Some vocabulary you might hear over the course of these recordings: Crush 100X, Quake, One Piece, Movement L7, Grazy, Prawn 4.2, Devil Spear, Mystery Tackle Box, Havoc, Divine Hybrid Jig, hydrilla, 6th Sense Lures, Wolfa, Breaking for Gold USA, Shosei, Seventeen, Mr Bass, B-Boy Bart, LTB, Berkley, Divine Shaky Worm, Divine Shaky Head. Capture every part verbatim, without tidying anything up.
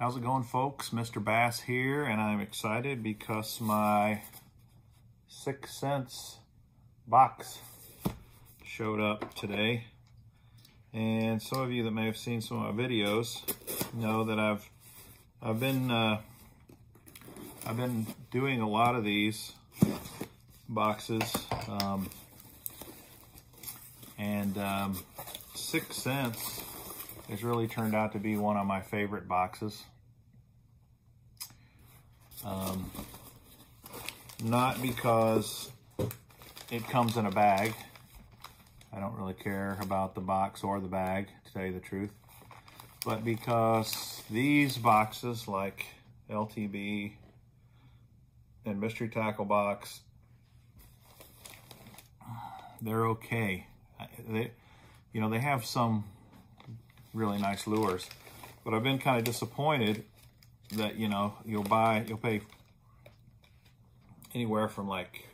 How's it going, folks? Mister Bass here, and I'm excited because my sixth Sense box showed up today. And some of you that may have seen some of my videos know that I've I've been uh, I've been doing a lot of these boxes, um, and um, sixth Sense has really turned out to be one of my favorite boxes. Um, not because it comes in a bag. I don't really care about the box or the bag, to tell you the truth, but because these boxes like L T B and Mystery Tackle Box, they're okay. They, you know, they have some really nice lures, but I've been kind of disappointed that, you know, you'll buy, you'll pay anywhere from like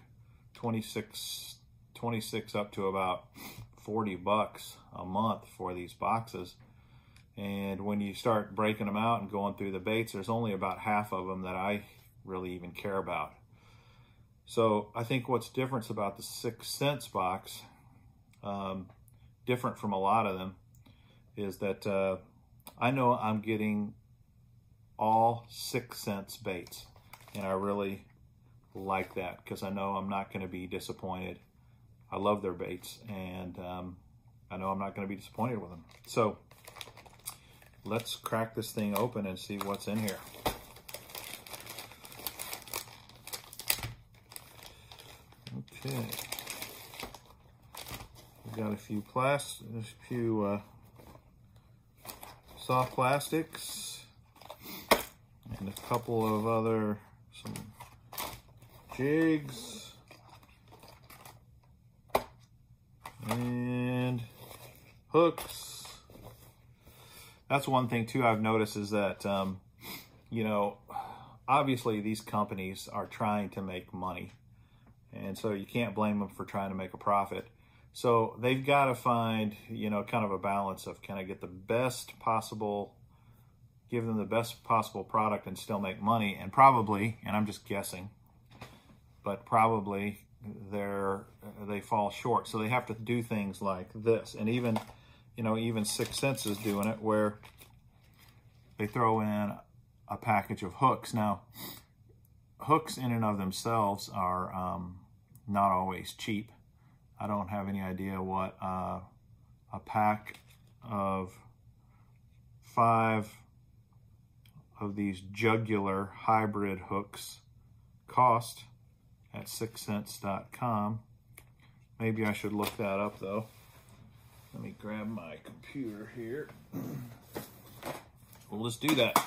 twenty-six, twenty-six up to about forty bucks a month for these boxes. And when you start breaking them out and going through the baits, there's only about half of them that I really even care about. So I think what's different about the sixth Sense box, um, different from a lot of them, is that uh, I know I'm getting all sixth Sense baits, and I really like that because I know I'm not going to be disappointed. I love their baits, and um, I know I'm not going to be disappointed with them. So let's crack this thing open and see what's in here. Okay, we've got a few plastic, a few. Uh, soft plastics and a couple of other some jigs and hooks. That's one thing too I've noticed is that um, you know, obviously these companies are trying to make money, and so you can't blame them for trying to make a profit. So they've got to find, you know, kind of a balance of, can I get the best possible, give them the best possible product and still make money? And probably, and I'm just guessing, but probably they're, they fall short. So they have to do things like this. And even, you know, even sixth Sense is doing it, where they throw in a package of hooks. Now, hooks in and of themselves are um, not always cheap. I don't have any idea what uh, a pack of five of these jugular hybrid hooks cost at sixth sense dot com. Maybe I should look that up though. Let me grab my computer here. Well, let's do that.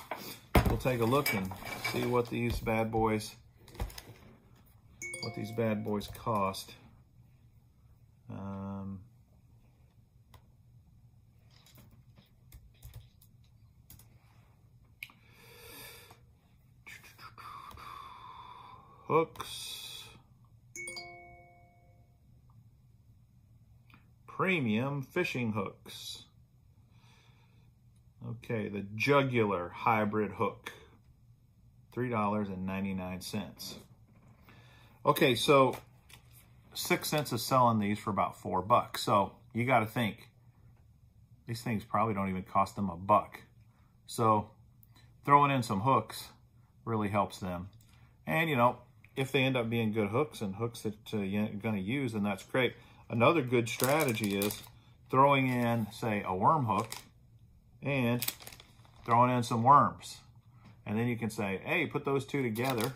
We'll take a look and see what these bad boys, what these bad boys cost. Um, hooks, premium fishing hooks. Okay, the jugular hybrid hook, three dollars and ninety-nine cents. Okay, so sixth Sense is selling these for about four bucks. So you got to think, these things probably don't even cost them a buck. So throwing in some hooks really helps them. And, you know, if they end up being good hooks and hooks that uh, you're going to use, then that's great. Another good strategy is throwing in, say, a worm hook and throwing in some worms. And then you can say, hey, put those two together,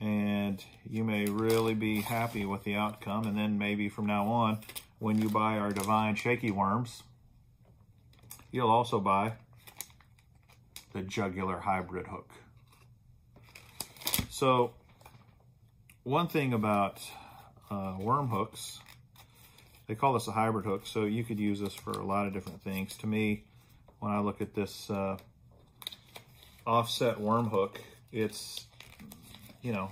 and you may really be happy with the outcome. And then maybe from now on, when you buy our Divine Shaky Worms, you'll also buy the jugular hybrid hook. So one thing about uh, worm hooks, they call this a hybrid hook, so you could use this for a lot of different things. To me, when I look at this uh, offset worm hook, it's, you know,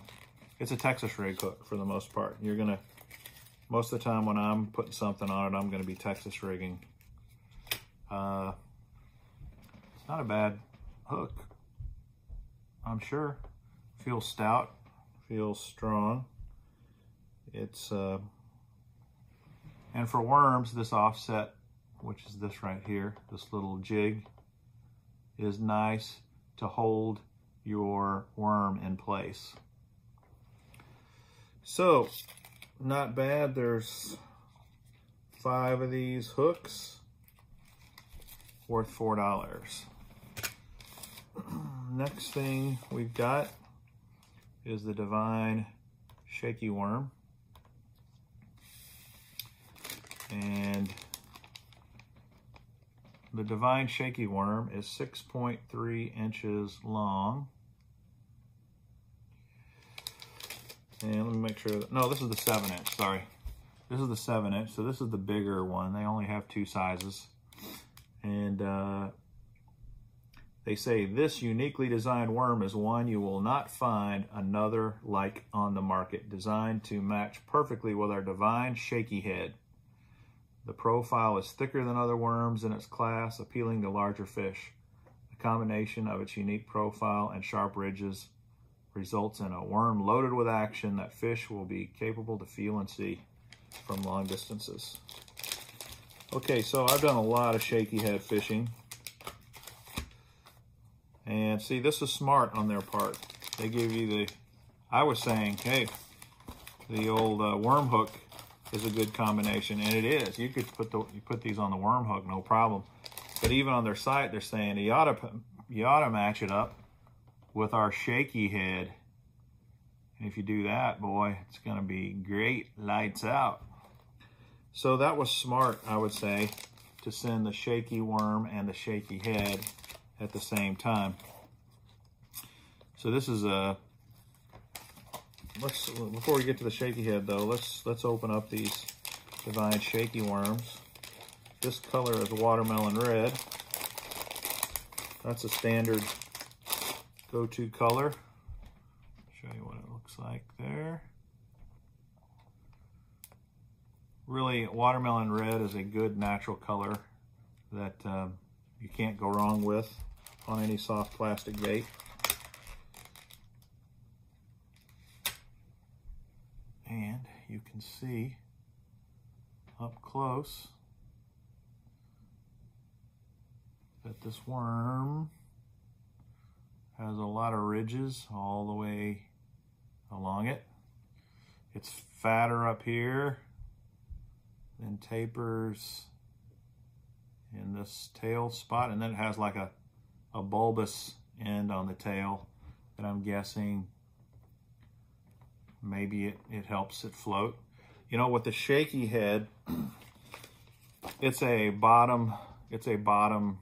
it's a Texas rig hook for the most part. You're gonna, most of the time when I'm putting something on it, I'm gonna be Texas rigging. Uh, it's not a bad, hook. I'm sure. Feels stout, feels strong. It's uh, and for worms, this offset, which is this right here, this little jig, is nice to hold your worm in place. So, not bad. There's five of these hooks worth four dollars. Next thing we've got is the Divine Shaky Worm. And the Divine Shaky Worm is six point three inches long. And let me make sure that, no, this is the seven inch, sorry. This is the seven inch, so this is the bigger one. They only have two sizes. And uh, they say, this uniquely designed worm is one you will not find another like on the market, designed to match perfectly with our Divine Shaky Head. The profile is thicker than other worms in its class, appealing to larger fish. The combination of its unique profile and sharp ridges results in a worm loaded with action that fish will be capable to feel and see from long distances. Okay, so I've done a lot of shaky head fishing. And see, this is smart on their part. They give you the, I was saying, hey, the old uh, worm hook is a good combination, and it is. You could put the you put these on the worm hook, no problem. But even on their site, they're saying you ought to you ought to match it up with our shaky head. And if you do that, boy, it's gonna be great, lights out. So that was smart, I would say, to send the shaky worm and the shaky head at the same time. So this is a. Let's, before we get to the shaky head though, let's let's open up these Divine Shaky Worms. This color is watermelon red. That's a standard go-to color. Show you what it looks like there. Really, watermelon red is a good natural color that um, you can't go wrong with on any soft plastic bait. And you can see up close that this worm has a lot of ridges all the way along it. It's fatter up here, then tapers in this tail spot, and then it has like a, a bulbous end on the tail that I'm guessing maybe it, it helps it float. You know, with the shaky head, it's a bottom, it's a bottom,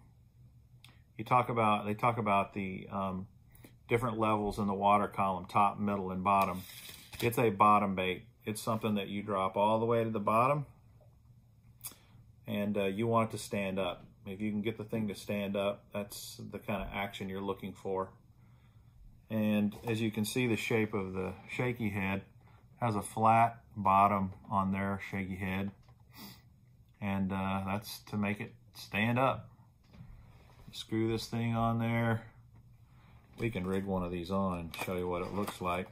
you talk about, they talk about the um, different levels in the water column, top, middle, and bottom. It's a bottom bait. It's something that you drop all the way to the bottom, and uh, you want it to stand up. If you can get the thing to stand up, that's the kind of action you're looking for. And as you can see, the shape of the shaky head has a flat bottom on their shaky head. And uh, that's to make it stand up. Screw this thing on there. We can rig one of these on and show you what it looks like.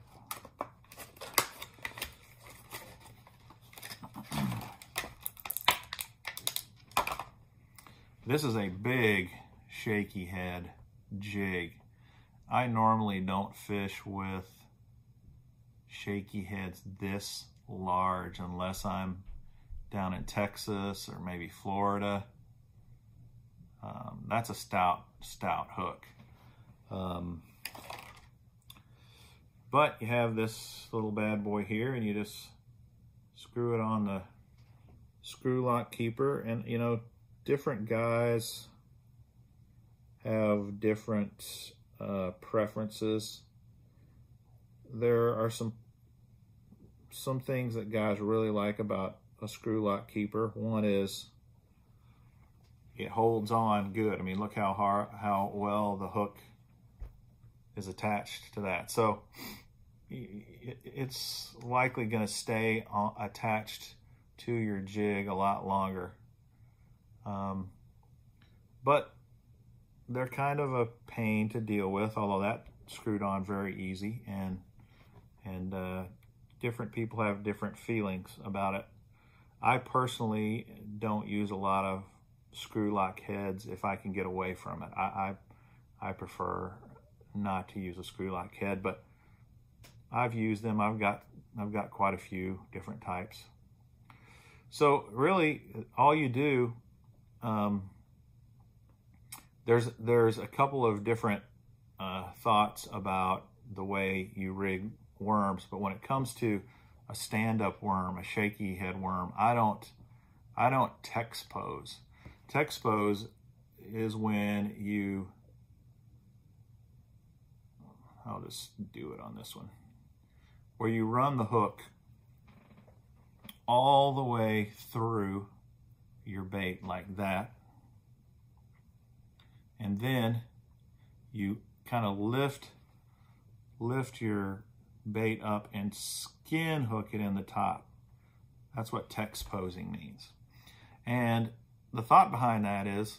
This is a big shaky head jig. I normally don't fish with shaky heads this large unless I'm down in Texas or maybe Florida. Um, that's a stout, stout hook. Um, but you have this little bad boy here, and you just screw it on the screw lock keeper. And, you know, different guys have different Uh, preferences. There are some some things that guys really like about a screw lock keeper. One is it holds on good. I mean, look how hard, how well the hook is attached to that. So it, it's likely going to stay on, attached to your jig a lot longer. Um, but they're kind of a pain to deal with, although that screwed on very easy, and and uh, different people have different feelings about it. I personally don't use a lot of screw lock heads if I can get away from it. I, I, I prefer not to use a screw lock head, but I've used them. I've got, I've got quite a few different types. So really all you do, um, there's, there's a couple of different uh, thoughts about the way you rig worms, but when it comes to a stand-up worm, a shaky head worm, I don't, I don't text pose. Text pose is when you, I'll just do it on this one, where you run the hook all the way through your bait like that, and then you kind of lift, lift your bait up and skin hook it in the top. That's what text posing means. And the thought behind that is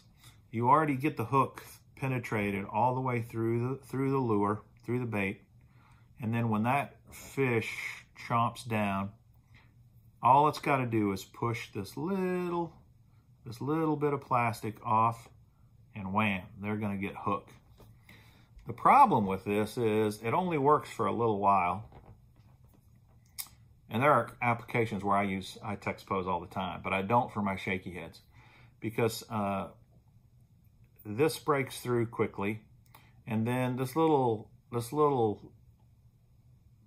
you already get the hook penetrated all the way through the, through the lure, through the bait, and then when that fish chomps down, all it's got to do is push this little, this little bit of plastic off, and wham, they're going to get hooked. The problem with this is it only works for a little while, and there are applications where I use, I text pose all the time, but I don't for my shaky heads, because uh, this breaks through quickly, and then this little, this little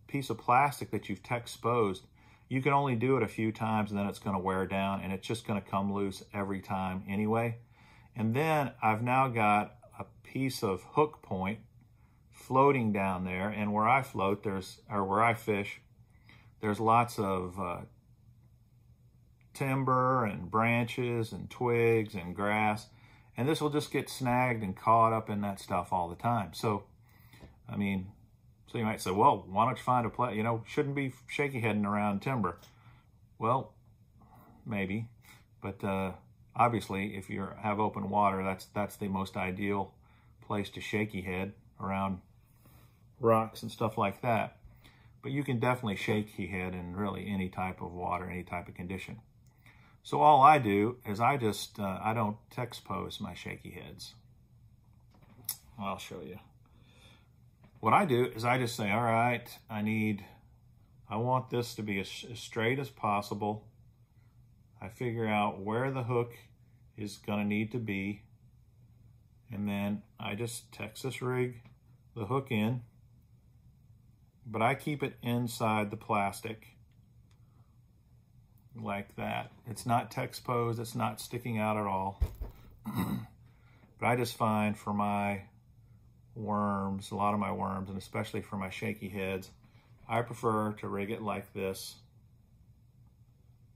piece of plastic that you've text posed, you can only do it a few times, and then it's going to wear down, and it's just going to come loose every time anyway. And then I've now got a piece of hook point floating down there, and where I float, there's, or where I fish, there's lots of uh, timber and branches and twigs and grass, and this will just get snagged and caught up in that stuff all the time. So, I mean, so you might say, well, why don't you find a place, you know, shouldn't be shaky heading around timber. Well, maybe, but uh, obviously if you have open water, that's, that's the most ideal place to shaky head, around rocks and stuff like that. But you can definitely shaky head in really any type of water, any type of condition. So all I do is I just, uh, I don't text pose my shaky heads. I'll show you. What I do is I just say, all right, I need, I want this to be as, as straight as possible. I figure out where the hook is going to need to be, and then I just Texas rig the hook in, but I keep it inside the plastic like that. It's not text pose, it's not sticking out at all. But I just find for my worms, a lot of my worms, and especially for my shaky heads, I prefer to rig it like this,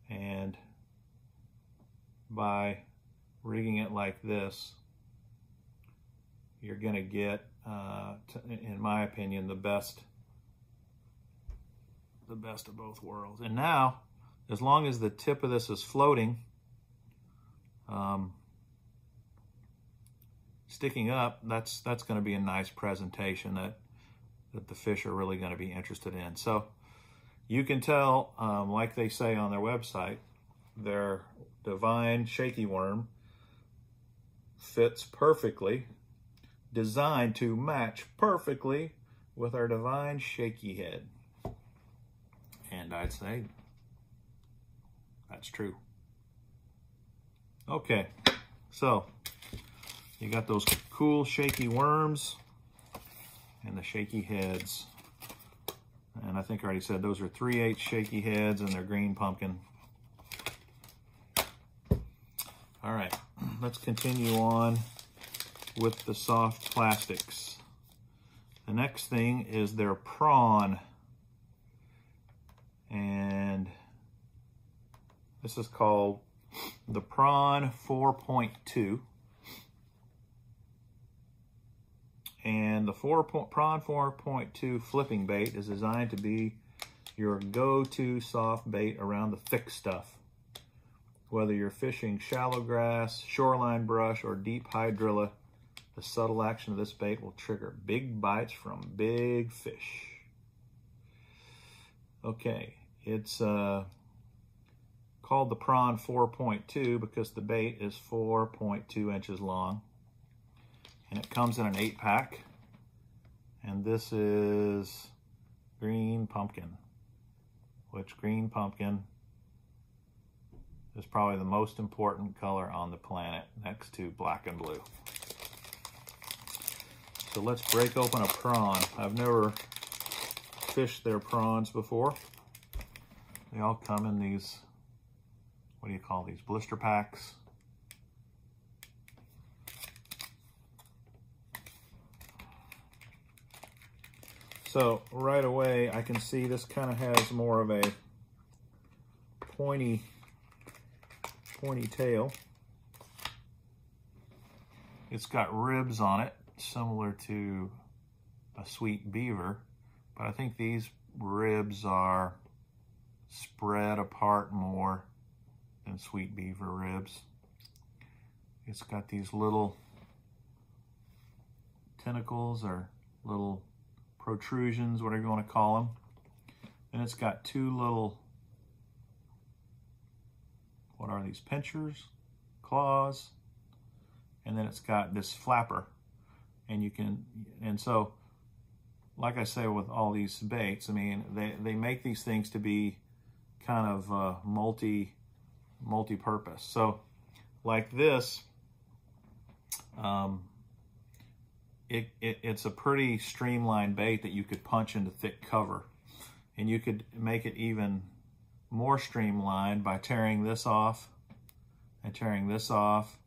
and by rigging it like this, you're going to get, uh, in my opinion, the best, the best of both worlds. And now, as long as the tip of this is floating, um, sticking up, that's, that's going to be a nice presentation that, that the fish are really going to be interested in. So you can tell, um, like they say on their website, their Divine Shaky Worm fits perfectly, designed to match perfectly with our Divine Shaky Head. And I'd say that's true. Okay, so you got those cool shaky worms and the shaky heads. And I think I already said those are three eighths shaky heads, and they're green pumpkin. All right, let's continue on with the soft plastics. The next thing is their Prawn, and this is called the Prawn four point two, and the four Prawn four point two flipping bait is designed to be your go-to soft bait around the thick stuff, whether you're fishing shallow grass, shoreline brush, or deep hydrilla. The subtle action of this bait will trigger big bites from big fish. Okay, it's uh, called the Prawn four point two because the bait is four point two inches long. And it comes in an eight pack. And this is green pumpkin, which green pumpkin is probably the most important color on the planet next to black and blue. So let's break open a prawn. I've never fished their prawns before. They all come in these, what do you call these, blister packs. So right away I can see this kind of has more of a pointy, pointy tail. It's got ribs on it, similar to a sweet beaver, but I think these ribs are spread apart more than sweet beaver ribs. It's got these little tentacles or little protrusions, whatever you want to call them, and it's got two little, what are these, pinchers, claws, and then it's got this flapper. And you can, and so, like I say with all these baits, I mean, they, they make these things to be kind of uh, multi, multi-purpose. So, like this, um, it, it, it's a pretty streamlined bait that you could punch into thick cover. And you could make it even more streamlined by tearing this off and tearing this off,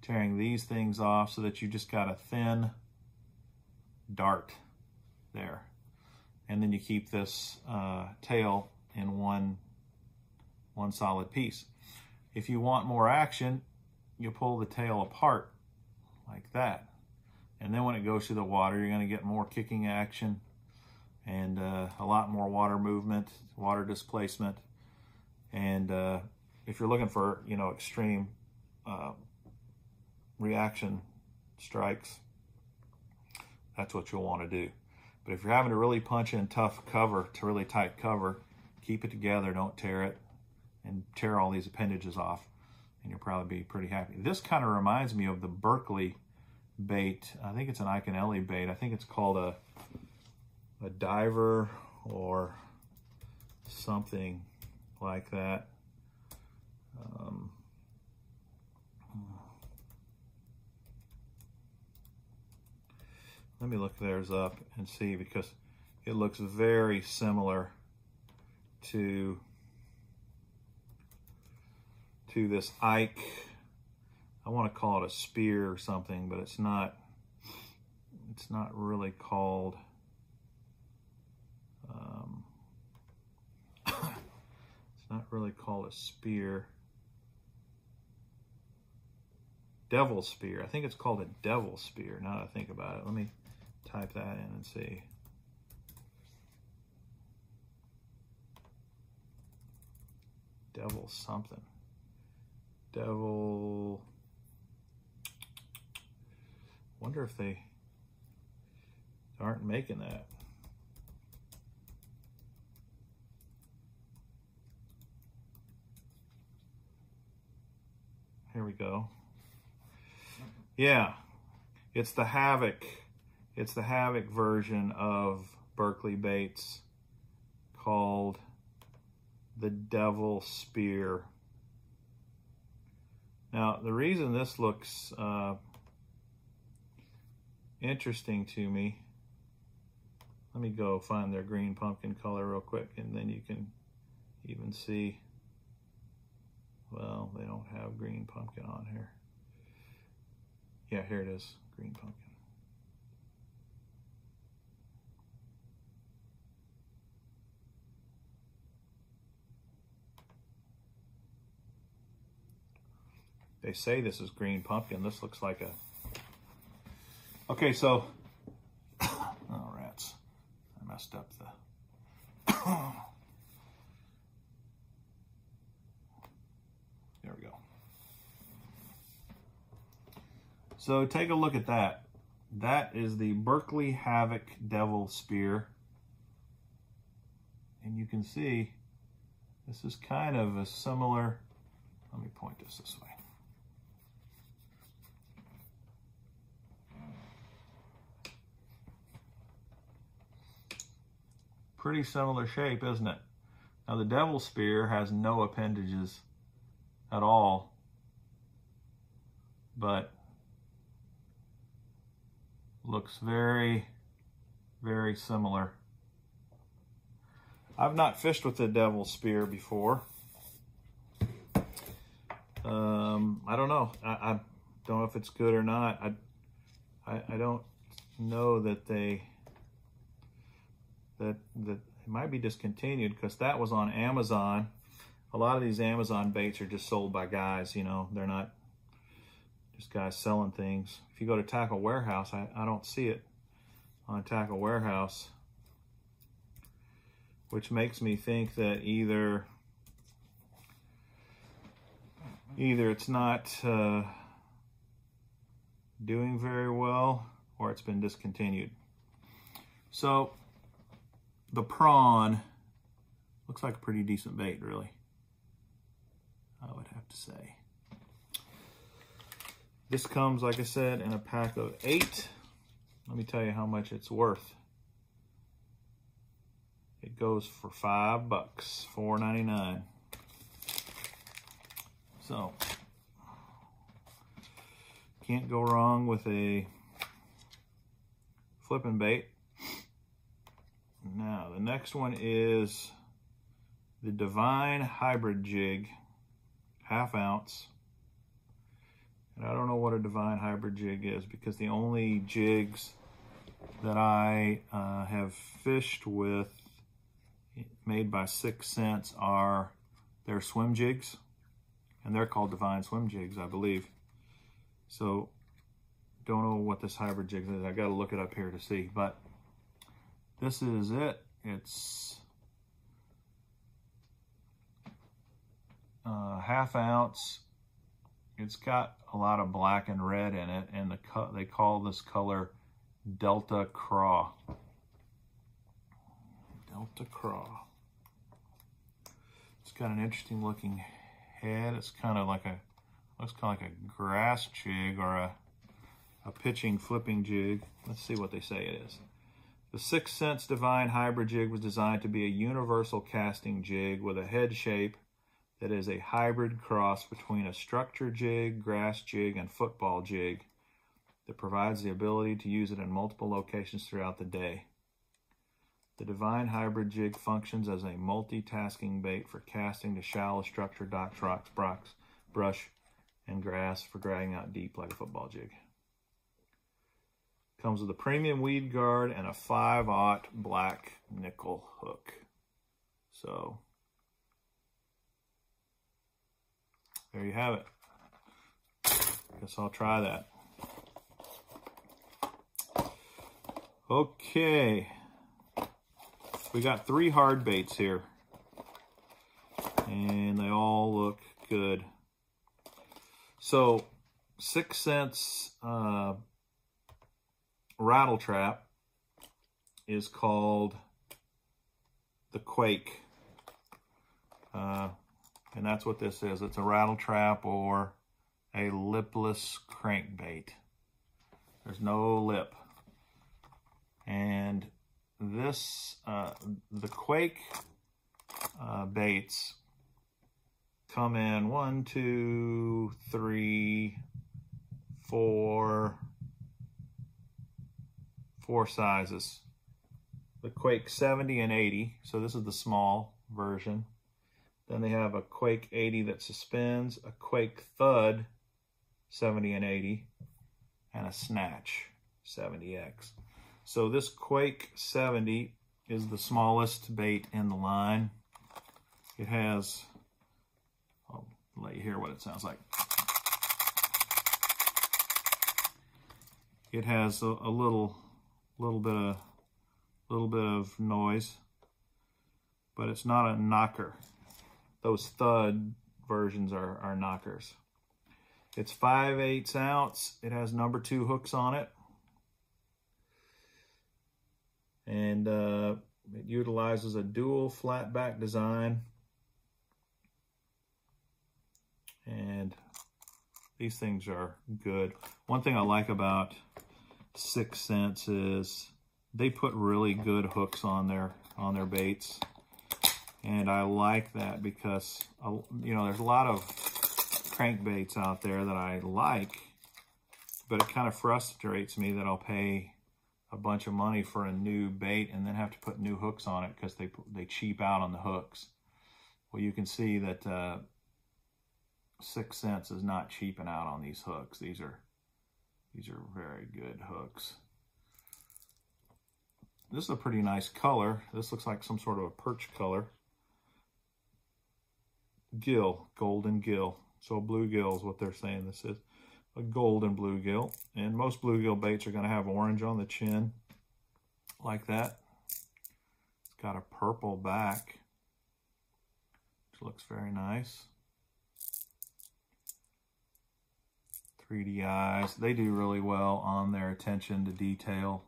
tearing these things off, so that you just got a thin dart there, and then you keep this uh, tail in one one solid piece. If you want more action, you pull the tail apart like that, and then when it goes through the water, you're going to get more kicking action and uh, a lot more water movement, water displacement. And uh, if you're looking for, you know, extreme uh, reaction strikes, that's what you'll want to do. But if you're having to really punch in tough cover, to really tight cover, keep it together, don't tear it, and tear all these appendages off, and you'll probably be pretty happy. This kind of reminds me of the Berkley bait. I think it's an Iconelli bait. I think it's called a a diver or something like that. Um, Let me look theirs up and see, because it looks very similar to, to this Ike. I want to call it a spear or something, but it's not, it's not really called, um, it's not really called a spear. Devil Spear. I think it's called a Devil Spear, now that I think about it. Let me type that in and see. Devil something. Devil. Wonder if they aren't making that. Here we go. Yeah, it's the Havoc. It's the Havoc version of Berkley baits called the Devil Spear. Now, the reason this looks uh, interesting to me, let me go find their green pumpkin color real quick, and then you can even see, well, they don't have green pumpkin on here. Yeah, here it is, green pumpkin. They say this is green pumpkin. This looks like a... Okay, so... oh, rats. I messed up the... there we go. So take a look at that. That is the Berkley Havoc Devil Spear. And you can see this is kind of a similar, let me point this this way. Pretty similar shape, isn't it? Now the Devil Spear has no appendages at all, but looks very, very similar. I've not fished with the Devil Spear before. Um, I don't know. I, I don't know if it's good or not. I, I, I don't know that they. That, that it might be discontinued because that was on Amazon. A lot of these Amazon baits are just sold by guys, you know. They're not just guys selling things. If you go to Tackle Warehouse, I, I don't see it on Tackle Warehouse, which makes me think that either either it's not uh, doing very well or it's been discontinued. So the Prawn looks like a pretty decent bait, really, I would have to say. This comes, like I said, in a pack of eight. Let me tell you how much it's worth. It goes for five bucks, four ninety-nine. So, can't go wrong with a flipping bait. Now, the next one is the Divine Hybrid Jig, half ounce. And I don't know what a Divine Hybrid Jig is, because the only jigs that I uh, have fished with made by sixth Sense are their swim jigs. And they're called Divine Swim Jigs, I believe. So, don't know what this hybrid jig is. I got to look it up here to see, but this is it. It's a half ounce. It's got a lot of black and red in it, and the co they call this color Delta Craw. Delta Craw. It's got an interesting looking head. It's kind of like a looks kind of like a grass jig or a a pitching flipping jig. Let's see what they say it is. The sixth Sense Divine Hybrid Jig was designed to be a universal casting jig with a head shape that is a hybrid cross between a structure jig, grass jig, and football jig that provides the ability to use it in multiple locations throughout the day. The Divine Hybrid Jig functions as a multitasking bait for casting to shallow structure, docks, rocks, brocks, brush, and grass, for dragging out deep like a football jig. Comes with a premium weed guard and a five aught black nickel hook. So, there you have it. Guess I'll try that. Okay. We got three hard baits here. And they all look good. So, sixth Sense uh, rattle trap is called the Quake, uh, and that's what this is. It's a rattle trap or a lipless crankbait. There's no lip, and this uh, the Quake uh, baits come in one, two, three, four. Four sizes. The Quake seventy and eighty, so this is the small version. Then they have a Quake eighty that suspends, a Quake Thud seventy and eighty, and a Snatch seventy X. So this Quake seventy is the smallest bait in the line. It has, I'll let you hear what it sounds like. It has a, a little little bit of little bit of noise, but it's not a knocker. Those Thud versions are, are knockers. It's five eighths ounce. It has number two hooks on it. and uh, it utilizes a dual flat back design. And these things are good. One thing I like about sixth Sense is they put really good hooks on their on their baits, and I like that because you know there's a lot of crankbaits out there that I like, but it kind of frustrates me that I'll pay a bunch of money for a new bait and then have to put new hooks on it because they they cheap out on the hooks. Well, you can see that uh, sixth Sense is not cheaping out on these hooks. These are these are very good hooks. This is a pretty nice color. This looks like some sort of a perch color. Gill, golden gill. So bluegill is what they're saying this is. A golden bluegill. And most bluegill baits are going to have orange on the chin, like that. It's got a purple back, which looks very nice. three D eyes. They do really well on their attention to detail,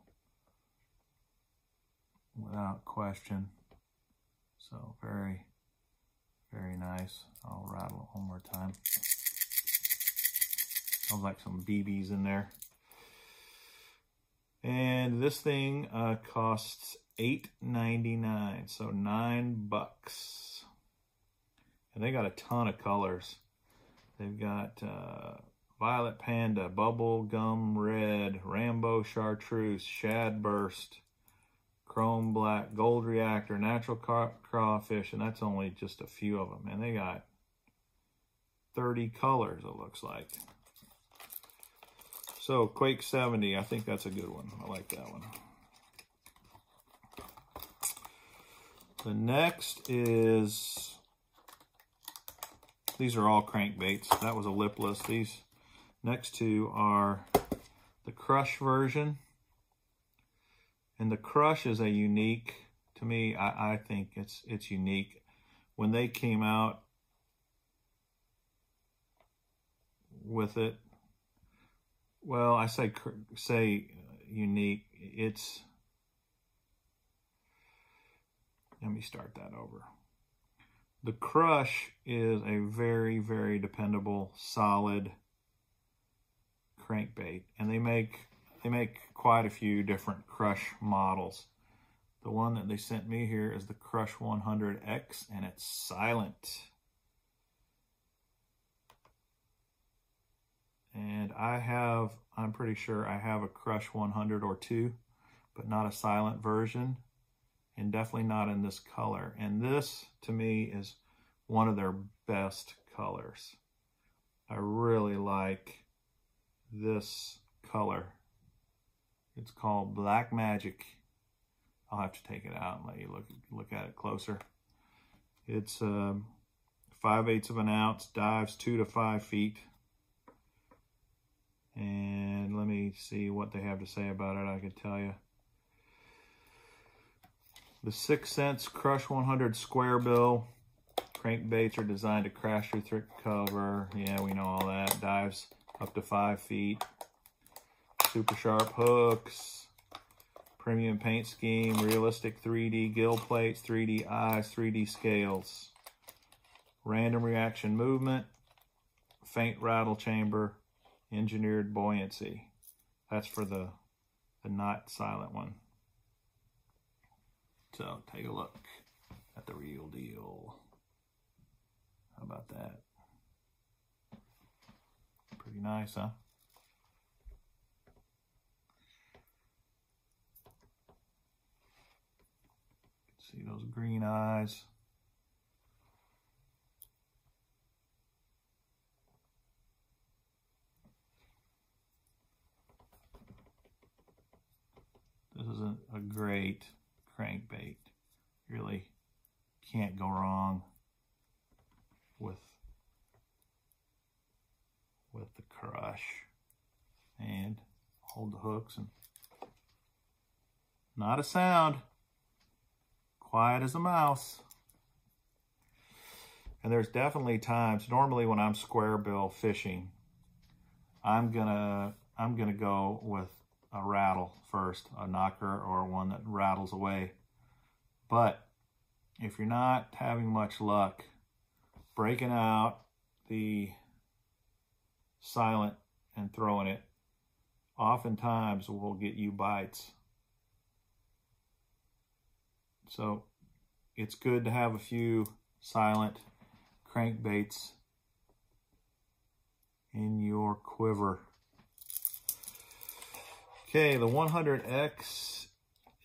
without question. So very, very nice. I'll rattle it one more time. Sounds like some B Bs in there. And this thing uh, costs eight ninety-nine, so nine bucks. And they got a ton of colors. They've got uh, Violet Panda, Bubble Gum Red, Rambo Chartreuse, Shad Burst, Chrome Black, Gold Reactor, Natural Crawfish, and that's only just a few of them. And they got thirty colors, it looks like. So, Quake seventy, I think that's a good one. I like that one. The next is... These are all crankbaits. That was a lipless. These next two are the Crush version. And the Crush is a unique, to me, I, I think it's it's unique. When they came out with it, well, I say say unique. It's, let me start that over. The Crush is a very, very dependable, solid crankbait, and they make They make quite a few different Crush models. The one that they sent me here is the Crush one hundred X, and it's silent. And I have, I'm pretty sure I have a Crush one hundred or two, but not a silent version, and definitely not in this color. And this, to me, is one of their best colors. I really like this color. It's called Black Magic. I'll have to take it out and let you look look at it closer. It's um, five eighths of an ounce, dives two to five feet. And let me see what they have to say about it. I can tell you. The sixth Sense Crush one hundred Square Bill. Crankbaits are designed to crash through thick cover. Yeah, we know all that. Dives up to five feet. Super sharp hooks, premium paint scheme, realistic three D gill plates, three D eyes, three D scales, random reaction movement, faint rattle chamber, engineered buoyancy. That's for the, the not silent one. So take a look at the real deal. How about that? Pretty nice, huh? See those green eyes. This is a, a great crankbait. Really can't go wrong with, with the Crush. And hold the hooks and not a sound. Quiet as a mouse. And there's definitely times, normally when I'm square bill fishing, I'm gonna I'm gonna go with a rattle first, a knocker or one that rattles away. But if you're not having much luck, breaking out the silent and throwing it oftentimes will get you bites. So it's good to have a few silent crankbaits in your quiver. Okay, the one hundred X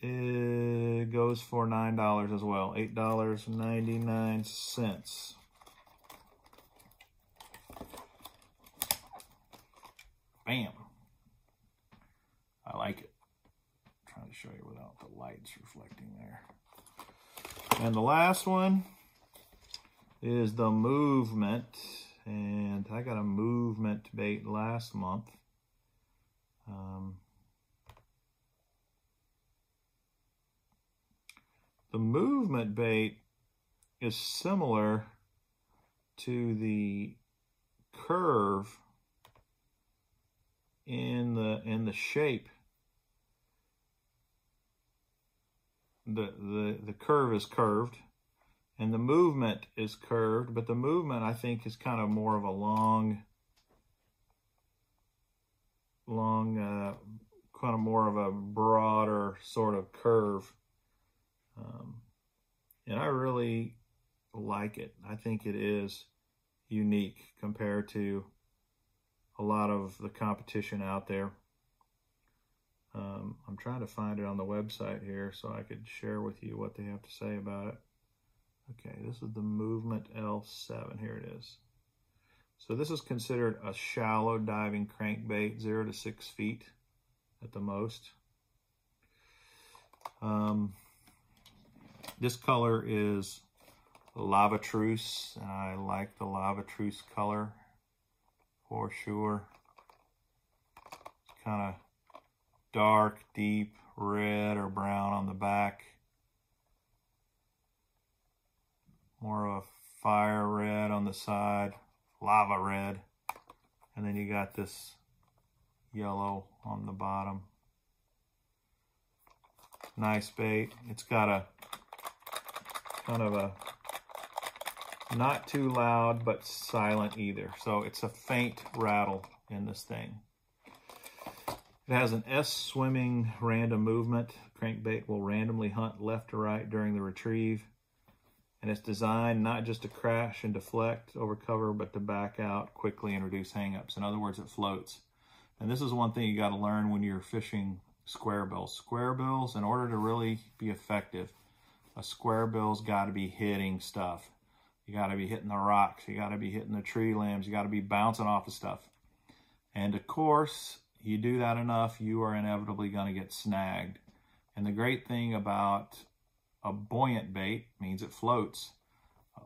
is, goes for nine dollars as well, eight ninety-nine. Bam. I like it. I'm trying to show you without the lights reflecting there. And the last one is the Movement. And I got a Movement bait last month. Um, the Movement bait is similar to the Curve in the in the shape. The, the the Curve is curved and the Movement is curved, but the Movement I think is kind of more of a long long uh, kind of more of a broader sort of curve, um, and I really like it. I think it is unique compared to a lot of the competition out there. Um, I'm trying to find it on the website here so I could share with you what they have to say about it. Okay, this is the Movement L seven. Here it is. So this is considered a shallow diving crankbait, zero to six feet at the most. Um, this color is Lava Truce, and I like the Lava Truce color for sure. It's kind of dark, deep red or brown on the back. More of a fire red on the side, lava red. And then you got this yellow on the bottom. Nice bait. It's got a kind of a not too loud, but silent either. So it's a faint rattle in this thing. It has an S swimming random movement. Crankbait will randomly hunt left to right during the retrieve. And it's designed not just to crash and deflect over cover, but to back out quickly and reduce hangups. In other words, it floats. And this is one thing you got to learn when you're fishing square bills. Square bills, in order to really be effective, a square bill's got to be hitting stuff. You got to be hitting the rocks. You got to be hitting the tree limbs. You got to be bouncing off of stuff. And of course, you do that enough, you are inevitably going to get snagged. And the great thing about a buoyant bait means it floats.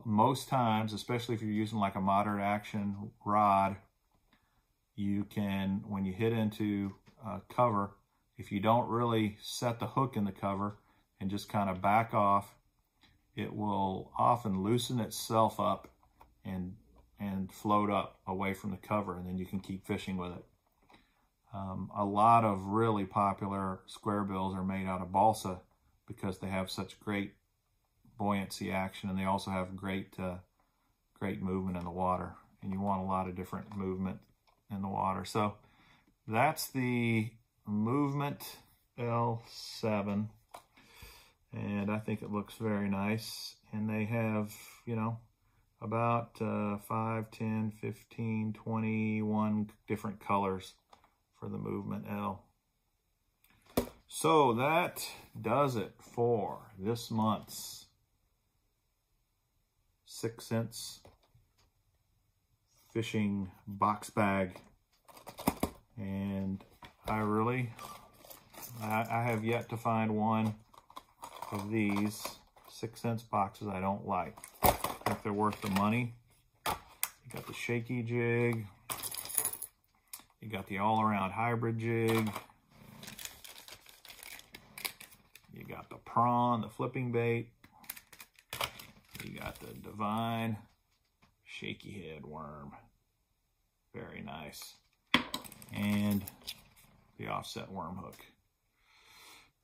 Most times, especially if you're using like a moderate action rod, you can, when you hit into uh, cover, if you don't really set the hook in the cover and just kind of back off, it will often loosen itself up and, and float up away from the cover, and then you can keep fishing with it. Um, a lot of really popular square bills are made out of balsa because they have such great buoyancy action, and they also have great, uh, great movement in the water. And you want a lot of different movement in the water. So that's the Movement L seven, and I think it looks very nice. And they have, you know, about uh, five, ten, fifteen, twenty-one different colors for the Movement L. So that does it for this month's sixth Sense Fishing Box Bag. And I really, I, I have yet to find one of these sixth Sense boxes I don't like. I think they're worth the money. You got the shaky jig. You got the all-around hybrid jig. You got the prawn, the flipping bait. You got the Divine Shaky Head Worm. Very nice. And the offset worm hook.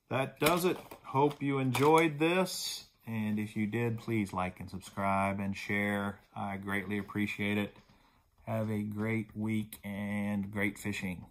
That does it. Hope you enjoyed this. And if you did, please like and subscribe and share. I greatly appreciate it. Have a great week and great fishing.